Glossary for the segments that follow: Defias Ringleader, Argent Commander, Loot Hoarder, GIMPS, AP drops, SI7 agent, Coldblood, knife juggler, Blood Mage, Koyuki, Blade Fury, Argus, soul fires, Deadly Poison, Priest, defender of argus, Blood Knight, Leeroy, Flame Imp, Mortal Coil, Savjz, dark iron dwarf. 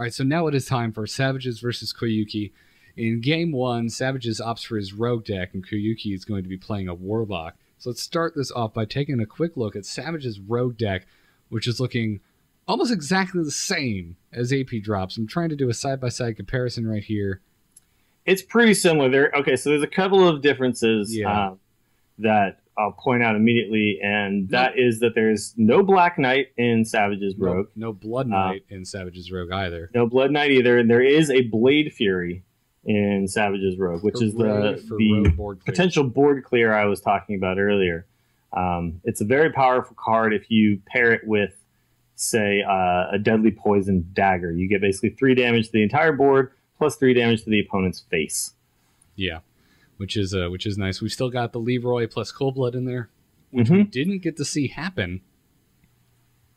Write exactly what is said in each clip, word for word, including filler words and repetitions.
All right, so now it is time for Savjz versus Koyuki. In game one, Savjz opts for his rogue deck, and Koyuki is going to be playing a warlock. So let's start this off by taking a quick look at Savjz's rogue deck, which is looking almost exactly the same as A P drops. I'm trying to do a side-by-side comparison right here. It's pretty similar. There, okay, so there's a couple of differences yeah. um, that I'll point out immediately, and that no. is that there's no Black Knight in Savjz's Rogue. No, no Blood Knight um, in Savjz's Rogue either. No Blood Knight either, and there is a Blade Fury in Savjz's Rogue, which for is the, the board potential board clear I was talking about earlier. Um, it's a very powerful card if you pair it with, say, uh, a Deadly Poison Dagger. You get basically three damage to the entire board, plus three damage to the opponent's face. Yeah, which is uh, which is nice. We've still got the Leeroy plus Coldblood in there, which mm-hmm. we didn't get to see happen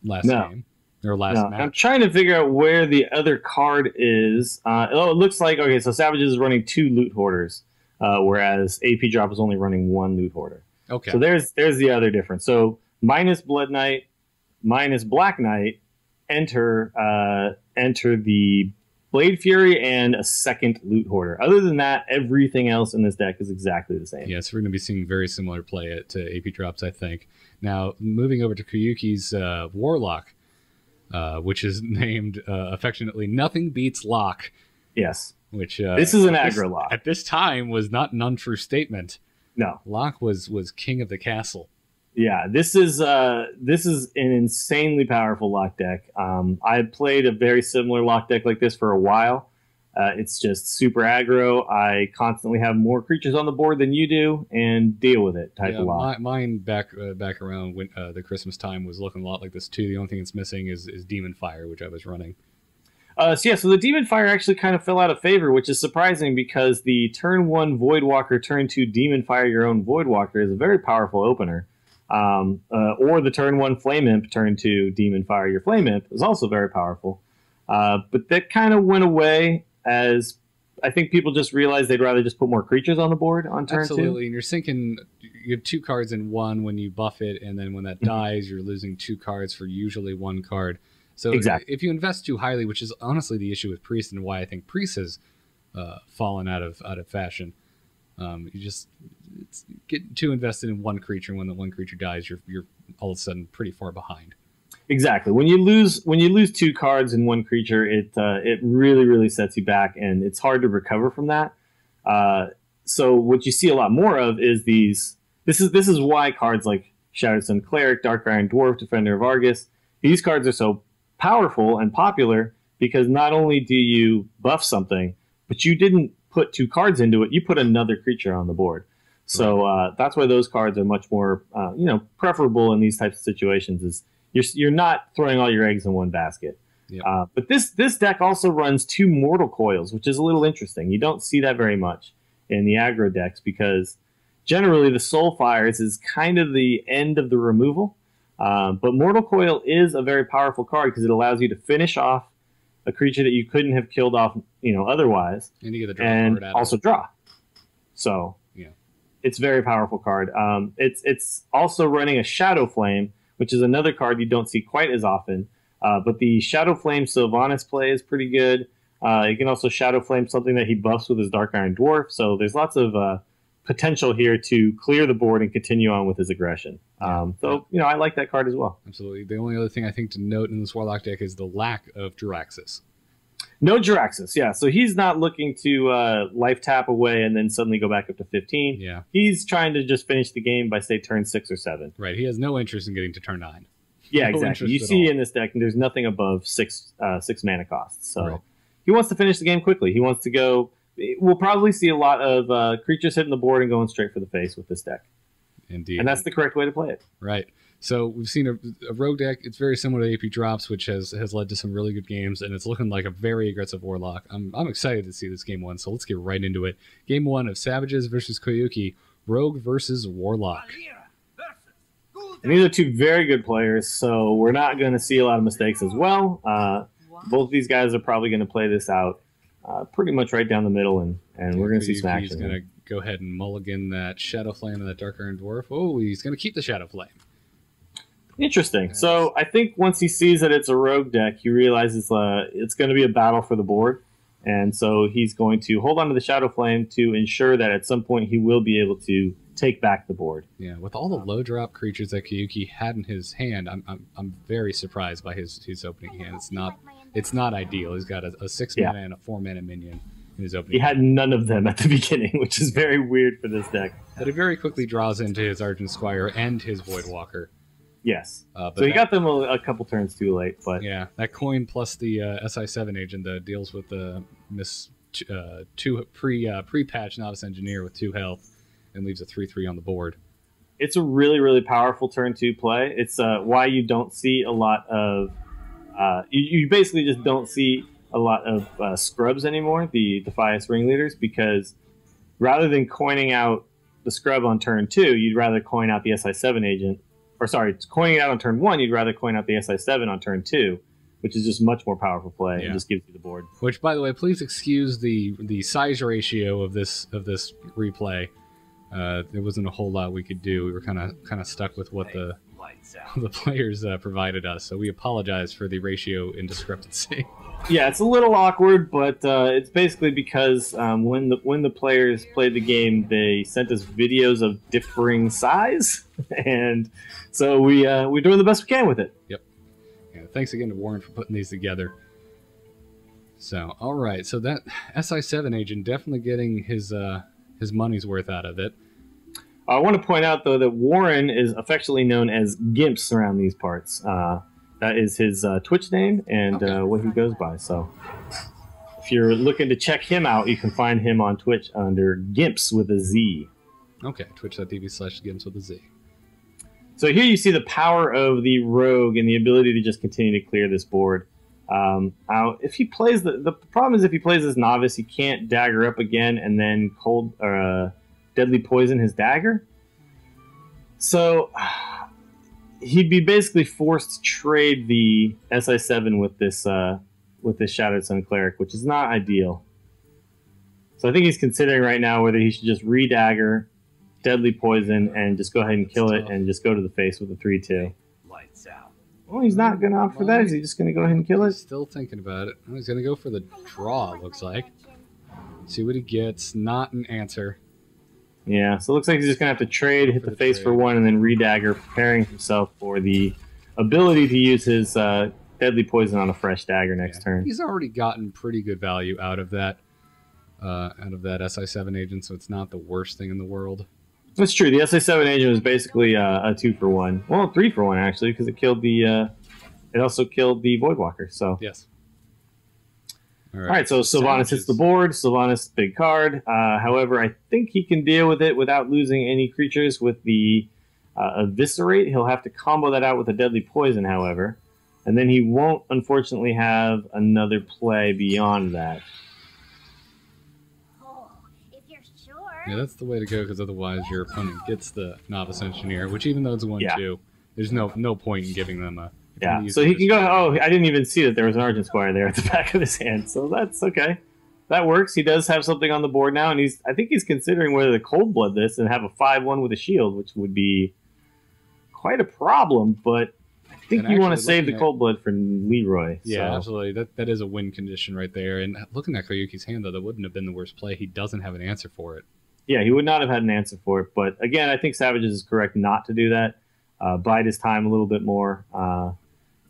last no. game. Or last no. match. I'm trying to figure out where the other card is. Uh, oh, it looks like, okay, so Savjz is running two Loot Hoarders, uh, whereas A P Drop is only running one Loot Hoarder. Okay. So there's there's the other difference. So minus Blood Knight, minus Black Knight, enter uh, enter the Blade Fury and a second Loot Hoarder. Other than that, everything else in this deck is exactly the same. Yeah, so we're going to be seeing very similar play to A P Drops, I think. Now, moving over to Koyuki's uh, Warlock, uh, which is named uh, affectionately Nothing Beats Lock. Yes. Which uh, this is an aggro lock. At this time was not an untrue statement. No. Lock was, was king of the castle. Yeah, this is uh, this is an insanely powerful lock deck. Um, I played a very similar lock deck like this for a while. Uh, it's just super aggro. I constantly have more creatures on the board than you do, and deal with it type yeah, of lock. My, mine back uh, back around when, uh, the Christmas time was looking a lot like this too. The only thing it's missing is, is Demon Fire, which I was running. Uh, so yeah, so the Demon Fire actually kind of fell out of favor, which is surprising because the turn one Voidwalker, turn two Demon Fire your own Voidwalker is a very powerful opener. Um, uh, or the turn one Flame Imp, turn two Demon Fire your Flame Imp is also very powerful. Uh, but that kind of went away as I think people just realized they'd rather just put more creatures on the board on turn Absolutely. two. Absolutely, and you're sinking, you have two cards in one when you buff it, and then when that dies, you're losing two cards for usually one card. So exactly. if you invest too highly, which is honestly the issue with Priest and why I think Priest has uh, fallen out of, out of fashion. Um, you just it's, get too invested in one creature, and when the one creature dies, you're you're all of a sudden pretty far behind. Exactly. When you lose when you lose two cards in one creature, it uh, it really really sets you back, and it's hard to recover from that. Uh, so what you see a lot more of is these. This is this is why cards like Shadow Sun Cleric, Dark Iron Dwarf, Defender of Argus. These cards are so powerful and popular because not only do you buff something, but you didn't put two cards into it, you put another creature on the board. So uh, that's why those cards are much more, uh, you know, preferable in these types of situations. Is you're you're not throwing all your eggs in one basket. Yep. Uh, but this this deck also runs two Mortal Coils, which is a little interesting. You don't see that very much in the aggro decks because generally the Soul Fires is kind of the end of the removal. Uh, but Mortal Coil is a very powerful card because it allows you to finish off a creature that you couldn't have killed off, you know, otherwise, and, you get the draw and card out also draw. So yeah, it's a very powerful card. Um, it's it's also running a Shadow Flame, which is another card you don't see quite as often. Uh, but the Shadow Flame Sylvanas play is pretty good. Uh, you can also Shadow Flame something that he buffs with his Dark Iron Dwarf. So there's lots of uh, potential here to clear the board and continue on with his aggression. Um, yeah. So, you know, I like that card as well. Absolutely. The only other thing I think to note in this Warlock deck is the lack of Jaraxxus. No Jaraxxus, yeah. So he's not looking to uh, life tap away and then suddenly go back up to fifteen. Yeah. He's trying to just finish the game by, say, turn six or seven. Right. He has no interest in getting to turn nine. Yeah, no exactly. You see all. in this deck, there's nothing above six, uh, six mana costs. So right. he wants to finish the game quickly. He wants to go... We'll probably see a lot of uh, creatures hitting the board and going straight for the face with this deck. Indeed. And that's the correct way to play it. Right. So we've seen a, a rogue deck. It's very similar to A P Drops, which has, has led to some really good games, and it's looking like a very aggressive Warlock. I'm, I'm excited to see this game one, so let's get right into it. Game one of Savjz versus Koyuki, Rogue versus Warlock. And these are two very good players, so we're not going to see a lot of mistakes as well. Uh, both of these guys are probably going to play this out Uh, pretty much right down the middle, and, and we're going to see some action. He's going to go ahead and mulligan that Shadow Flame and that Dark Iron Dwarf. Oh, he's going to keep the Shadow Flame. Interesting. So I think once he sees that it's a rogue deck, he realizes uh, it's going to be a battle for the board. And so he's going to hold on to the Shadow Flame to ensure that at some point he will be able to take back the board. Yeah, with all the low drop creatures that Koyuki had in his hand, I'm I'm, I'm very surprised by his his opening hand. It's not it's not ideal. He's got a, a six yeah. mana and a four mana minion in his opening. He hand. had none of them at the beginning, which is very weird for this deck. But he very quickly draws into his Argent Squire and his Voidwalker. Yes. Uh, so he that, got them a, a couple turns too late, but yeah, that coin plus the uh, S I seven agent that deals with the uh, miss uh, two pre uh, pre patch Novice Engineer with two health. And leaves a three three on the board. It's a really, really powerful turn two play. It's uh, why you don't see a lot of... Uh, you, you basically just don't see a lot of uh, scrubs anymore, the Defias Ringleaders, because rather than coining out the scrub on turn two, you'd rather coin out the S I seven agent. Or sorry, coining it out on turn one, you'd rather coin out the S I seven on turn two, which is just much more powerful play yeah. and just gives you the board. Which, by the way, please excuse the the size ratio of this of this replay. Uh, there wasn't a whole lot we could do. We were kind of kind of stuck with what the the players uh, provided us, so we apologize for the ratio and discrepancy. Yeah, it's a little awkward, but uh, it's basically because um, when the when the players played the game, they sent us videos of differing size, and so we uh, we're doing the best we can with it. Yep. Yeah, thanks again to Warren for putting these together. So, all right, so that S I seven agent definitely getting his uh, his money's worth out of it. I want to point out, though, that Warren is affectionately known as GIMPS around these parts. Uh, that is his uh, Twitch name and okay. uh, what he goes by. So if you're looking to check him out, you can find him on Twitch under GIMPS with a Z. Okay, twitch.tv slash GIMPS with a Z. So here you see the power of the rogue and the ability to just continue to clear this board. Um, uh, if he plays the, the problem is if he plays as novice, he can't dagger up again and then cold or uh, deadly poison his dagger. So uh, he'd be basically forced to trade the S I seven with this uh, with this Shadowed Sun cleric, which is not ideal. So I think he's considering right now whether he should just re-dagger deadly poison and just go ahead and kill it and just go to the face with a three two. Lights out. Oh, he's not going to opt for that. Is he just going to go ahead and kill it? Still thinking about it. He's going to go for the draw, it looks like. See what he gets. Not an answer. Yeah, so it looks like he's just going to have to trade, hit the face for one, and then re-dagger, preparing himself for the ability to use his uh, deadly poison on a fresh dagger next turn. He's already gotten pretty good value out of that uh, out of that S I seven agent, so it's not the worst thing in the world. That's true. The S A seven agent was basically uh, a two for one. Well, three for one actually, because it killed the. Uh, it also killed the Voidwalker. So yes. All right. All right, so Sylvanas hits the board. Sylvanas big card. Uh, however, I think he can deal with it without losing any creatures with the uh, eviscerate. He'll have to combo that out with a deadly poison, however, and then he won't unfortunately have another play beyond that. Yeah, that's the way to go, because otherwise your opponent gets the Novice Engineer, which even though it's one two, yeah. there's no no point in giving them a... Yeah, so he can go... Oh, I didn't even see that there was an Argent Squire there at the back of his hand, so that's okay. That works. He does have something on the board now, and he's I think he's considering whether to Coldblood this and have a five one with a shield, which would be quite a problem, but I think and you want to save the Coldblood for Leeroy. Yeah, so. Absolutely. That, that is a win condition right there, and looking at Koyuki's hand, though, that wouldn't have been the worst play. He doesn't have an answer for it. Yeah, he would not have had an answer for it. But again, I think Savjz is correct not to do that. Uh, bide his time a little bit more. Uh,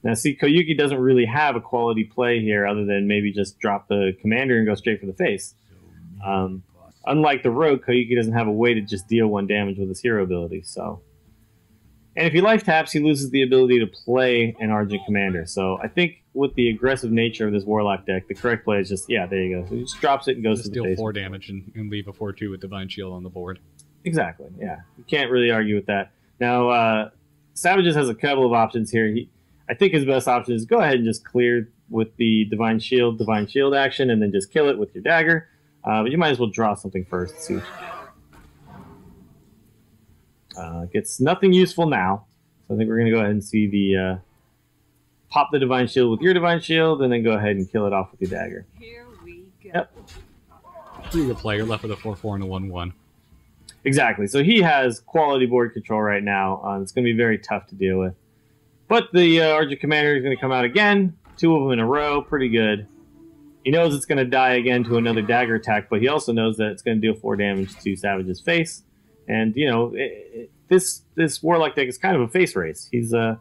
now, see, Koyuki doesn't really have a quality play here other than maybe just drop the commander and go straight for the face. Um, unlike the rogue, Koyuki doesn't have a way to just deal one damage with his hero ability. So, and if he life taps, he loses the ability to play an Argent Commander. So I think with the aggressive nature of this Warlock deck, the correct play is just, yeah, there you go. So he just drops it and goes to the face. Deal four damage and, and leave a four two with Divine Shield on the board. Exactly, yeah. You can't really argue with that. Now, uh, Savjz has a couple of options here. He, I think his best option is go ahead and just clear with the Divine Shield, Divine Shield action, and then just kill it with your dagger. Uh, but you might as well draw something first. See what you Uh, gets nothing useful now, so I think we're going to go ahead and see the uh, pop the Divine Shield with your Divine Shield, and then go ahead and kill it off with your dagger. Here we go. Yep. You're the player left with a four four and a one one. Exactly. So he has quality board control right now. Uh, it's going to be very tough to deal with. But the uh, Argent Commander is going to come out again. Two of them in a row. Pretty good. He knows it's going to die again to another dagger attack, but he also knows that it's going to deal four damage to Savjz's face. And, you know, it, it, this this Warlock deck is kind of a face race. He's uh,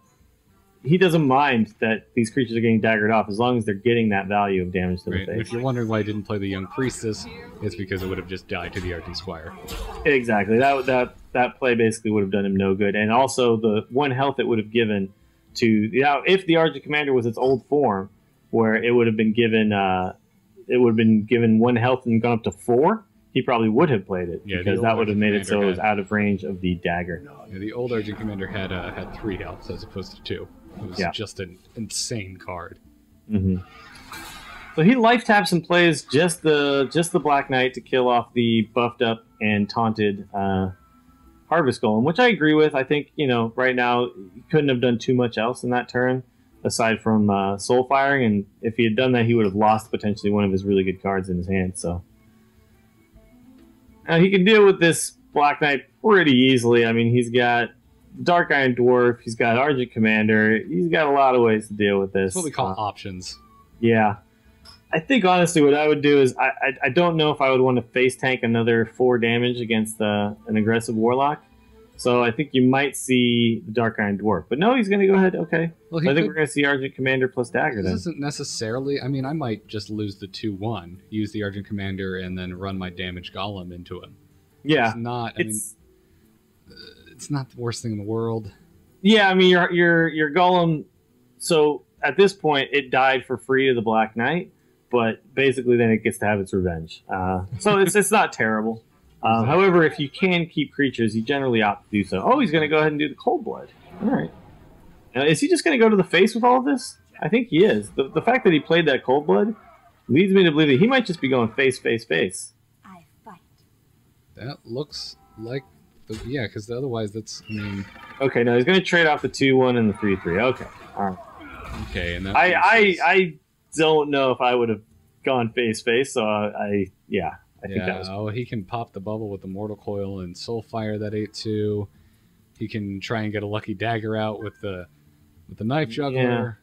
He doesn't mind that these creatures are getting daggered off as long as they're getting that value of damage to right. the face. If you're wondering why I didn't play the Young Priestess, it's because it would have just died to the Argent Squire. Exactly. That, that, that play basically would have done him no good. And also the one health it would have given to... You know, if the Argent Commander was its old form, where it would have been given uh, it would have been given one health and gone up to four, he probably would have played it, yeah, because that would have made it so it was out of range of the dagger. Yeah, the old Argent Commander had uh, had three healths as opposed to two. It was yeah. just an insane card. Mm-hmm. So he life taps and plays just the just the Black Knight to kill off the buffed up and taunted uh, Harvest Golem, which I agree with. I think, you know, right now he couldn't have done too much else in that turn, aside from uh, soul firing, and if he had done that, he would have lost potentially one of his really good cards in his hand. So now he can deal with this Black Knight pretty easily. I mean, he's got Dark Iron Dwarf, he's got Argent Commander, he's got a lot of ways to deal with this. That's what we call uh, options. Yeah. I think, honestly, what I would do is, I, I, I don't know if I would want to face tank another four damage against uh, an aggressive Warlock. So I think you might see the Dark Iron Dwarf. But no, he's going to go ahead, okay. Well, I think could, we're going to see Argent Commander plus Dagger this then. This isn't necessarily... I mean, I might just lose the two one, use the Argent Commander, and then run my damage Golem into him. Yeah. It's not... I it's, mean, it's not the worst thing in the world. Yeah, I mean, your, your, your Golem... So, at this point, it died for free to the Black Knight, but basically then it gets to have its revenge. Uh, so, it's it's not terrible. Um, however, if you can keep creatures, you generally opt to do so. Oh, he's going to go ahead and do the Coldblood. All right. Now, is he just going to go to the face with all of this? I think he is. The, the fact that he played that Coldblood leads me to believe that he might just be going face, face, face. I fight. That looks like... The, yeah, because otherwise that's... I mean... Okay, no, he's going to trade off the two one and the three three. Okay. All right. Okay, and that I, I, I don't know if I would have gone face, face, so I... I yeah. I yeah, think that was... oh, he can pop the bubble with the Mortal Coil and Soulfire that eight two. He can try and get a lucky dagger out with the with the knife juggler.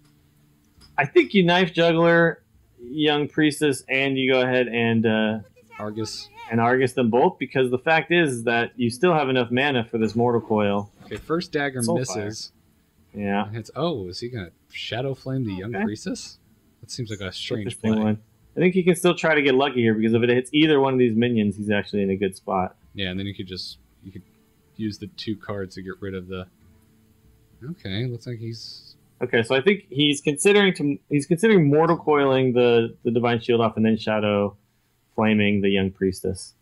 Yeah. I think you knife juggler, Young Priestess, and you go ahead and uh, Argus and Argus them both, because the fact is that you still have enough mana for this Mortal Coil. Okay, first dagger Soulfire. Misses. Yeah, it's oh, is he gonna shadow flame the Young okay. Priestess? That seems like a strange play. One. I think he can still try to get lucky here, because if it hits either one of these minions, he's actually in a good spot. Yeah, and then you could just you could use the two cards to get rid of the. Okay, looks like he's. Okay, so I think he's considering to he's considering Mortal Coiling the the Divine Shield off and then Shadow Flaming the Young Priestess.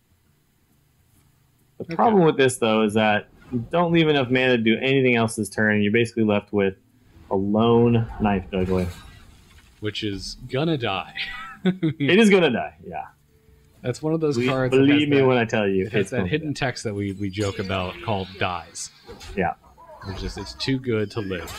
The okay. problem with this though is that you don't leave enough mana to do anything else this turn. You're basically left with a lone knife juggler, which is gonna die. It is gonna die. Yeah, that's one of those cards. Believe me when I tell you, it's that hidden text that we we joke about called dies. Yeah, it's just it's too good to live.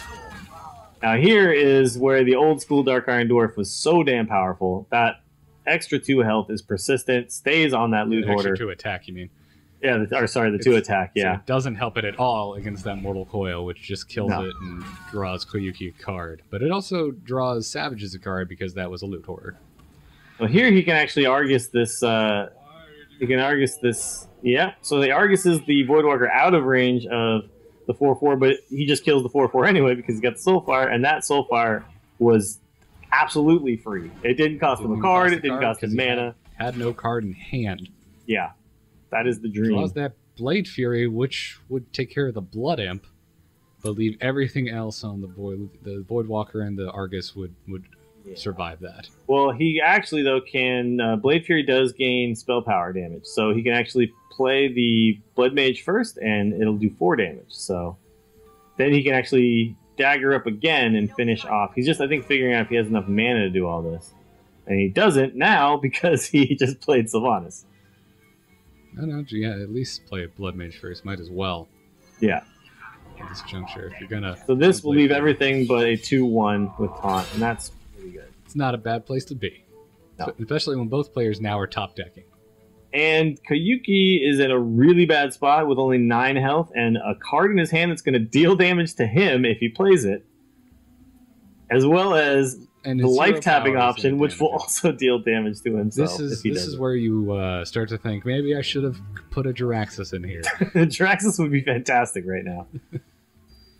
Now here is where the old school Dark Iron Dwarf was so damn powerful that extra two health is persistent, stays on that loot hoarder. Extra two attack, you mean? Yeah, the, or sorry, the it's, two attack. Yeah, so it doesn't help it at all against that Mortal Coil, which just kills no. it and draws Koyuki a card. But it also draws Savjz a card because that was a loot hoarder. Well, here he can actually Argus this, uh, he can Argus this, yeah. So the Argus is the Voidwalker out of range of the four four, but he just kills the four four anyway because he got the Soulfire, and that Soulfire was absolutely free. It didn't cost him a card, it didn't cost him mana. Had no card in hand. Yeah, that is the dream. Draws that Blade Fury, which would take care of the Blood Imp, but leave everything else on the Void, the Voidwalker and the Argus would... would Yeah. survive that. Well, he actually though can uh, Blade Fury does gain spell power damage, so he can actually play the Blood Mage first and it'll do four damage, so then he can actually dagger up again and finish off. He's just I think figuring out if he has enough mana to do all this, and he doesn't now because he just played Sylvanas. I don't know, yeah, at least play Blood Mage first, might as well. Yeah, at this juncture if you're gonna so this will leave everything but a two one with taunt, and that's not a bad place to be. No. Especially when both players now are top decking. And Koyuki is in a really bad spot with only nine health and a card in his hand that's going to deal damage to him if he plays it, as well as and the life tapping option, which will also deal damage to himself. This is this is where you uh, start to think maybe I should have put a Jaraxxus in here. Jaraxxus would be fantastic right now.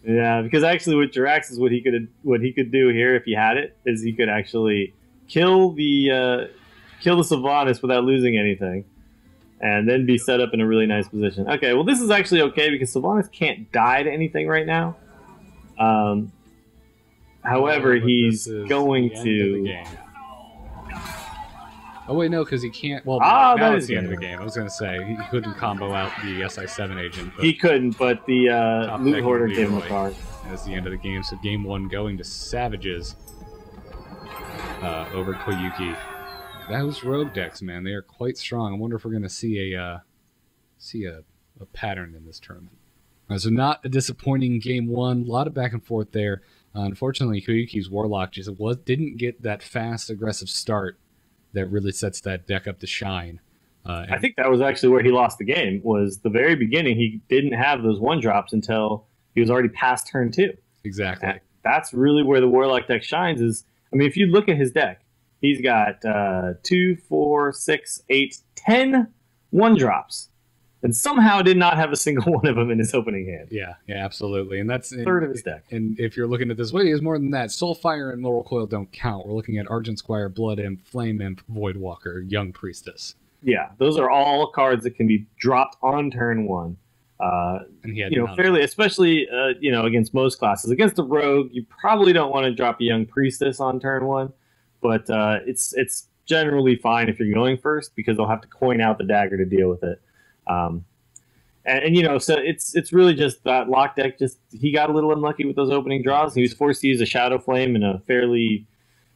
Yeah, because actually with Jaraxxus, what he could what he could do here if he had it is he could actually kill the uh, kill the Sylvanas without losing anything, and then be set up in a really nice position. Okay, well this is actually okay because Sylvanas can't die to anything right now. Um. However, yeah, he's going to. Oh wait, no, because he can't. Well, ah, now it's the end of the game. I was going to say he couldn't combo out the S I seven agent. He couldn't, but the uh, Loot Hoarder gave him a card. That's the end of the game. So game one going to Savjz uh, over Koyuki. Those rogue decks, man, they are quite strong. I wonder if we're going to see a uh, see a, a pattern in this tournament. Right, so not a disappointing game one. A lot of back and forth there. Uh, unfortunately, Koyuki's Warlock just was, didn't get that fast, aggressive start that really sets that deck up to shine. Uh, I think that was actually where he lost the game, was the very beginning. He didn't have those one-drops until he was already past turn two. Exactly. That, that's really where the Warlock deck shines. Is I mean, if you look at his deck, he's got uh, two, four, six, eight, ten one-drops. And somehow did not have a single one of them in his opening hand. Yeah, yeah, absolutely. And that's a third of his deck. And if you're looking at this way, it's more than that. Soulfire and Mortal Coil don't count. We're looking at Argent Squire, Blood Imp, Flame Imp, Voidwalker, Young Priestess. Yeah, those are all cards that can be dropped on turn one. Uh, and he had you know, fairly, especially uh, you know, against most classes. Against the Rogue, you probably don't want to drop a Young Priestess on turn one, but uh, it's it's generally fine if you're going first because they'll have to coin out the dagger to deal with it. Um, and, and, you know, so it's it's really just that Lock deck, just he got a little unlucky with those opening draws. He was forced to use a Shadow Flame in a fairly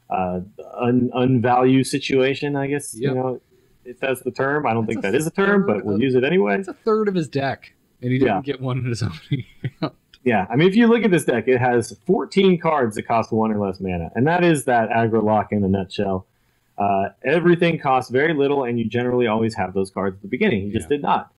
uh, un, unvalue situation, I guess, yep. You know, if that's the term. I don't that's think that is a term, but we'll of, use it anyway. It's a third of his deck, and he didn't yeah. get one in his opening round. Yeah, I mean, if you look at this deck, it has fourteen cards that cost one or less mana, and that is that aggro Lock in a nutshell. Uh, everything costs very little, and you generally always have those cards at the beginning. He just yeah. did not.